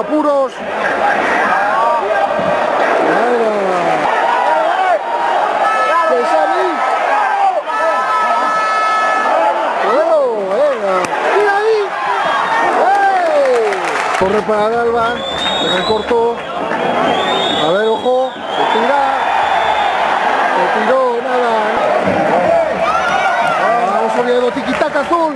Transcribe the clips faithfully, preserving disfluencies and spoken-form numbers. Apuros. Corre para Galva, en el corto. A ver, ojo, se tira. Se tiró, nada. Vamos saliendo, tiquitaca azul.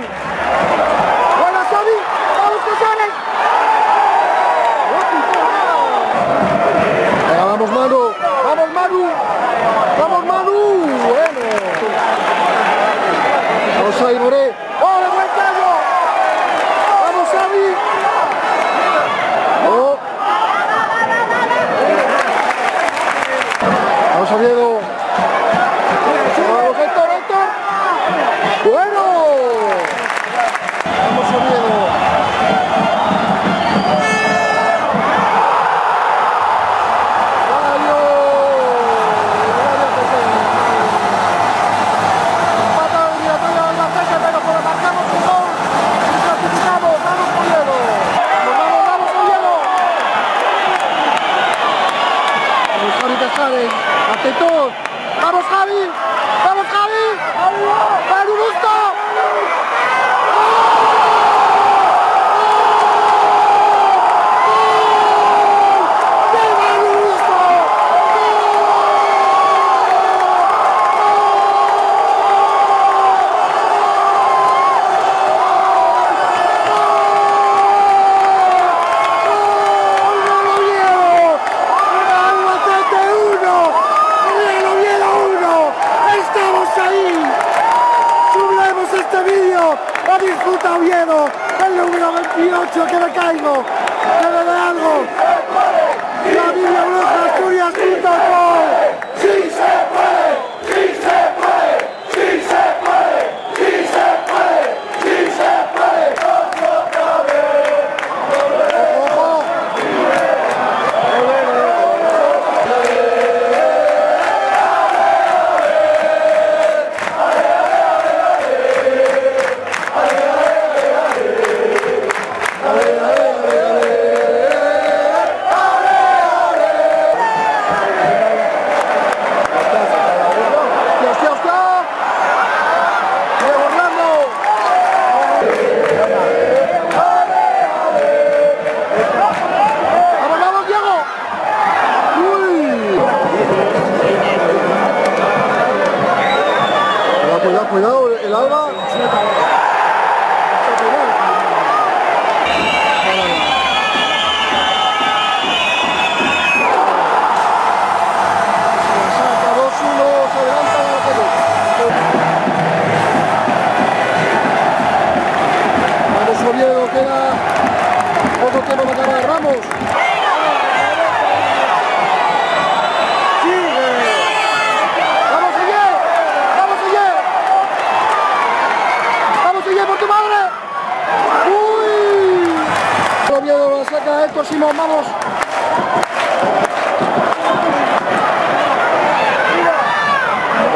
Simón, vamos.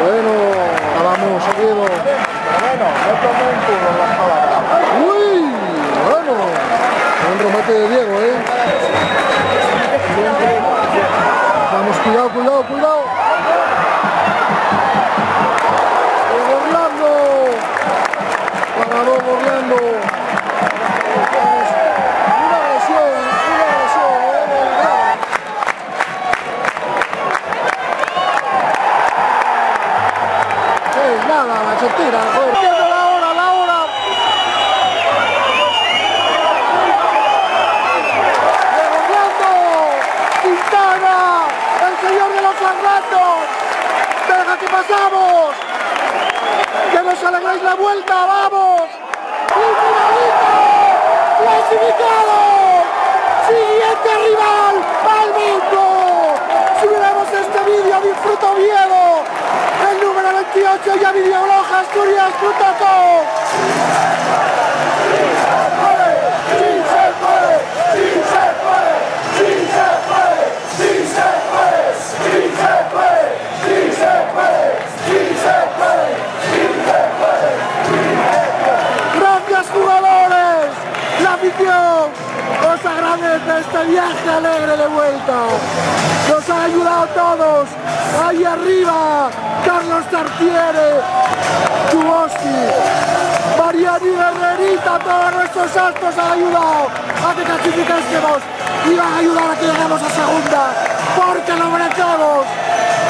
Bueno, vamos, Oviedo. Bueno, no tomen por las palabras. Uy, bueno. Buen remate de Diego, ¿eh? Vamos, cuidado, cuidado, cuidado. Orlando. Parado Orlando. Se tira, joder. La hora, la hora. Redoblando. Quintana. El señor de los sangratos. Deja que pasamos. Que nos alegráis la vuelta. Vamos. ¡Y finalito! clasificado. Siguiente rival al mundo. Subiremos este vídeo, disfruta Oviedo. El número veintiocho ya videoblog asturias punto com. Os agradezco este viaje alegre de vuelta. Nos ha ayudado a todos. Ahí arriba, Carlos Tartiere, Tuboski, Mariani Guerrerita, todos nuestros actos han ayudado a que clasificásemos y van a ayudar a que lleguemos a segunda, porque lo merecemos.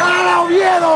¡A la Oviedo!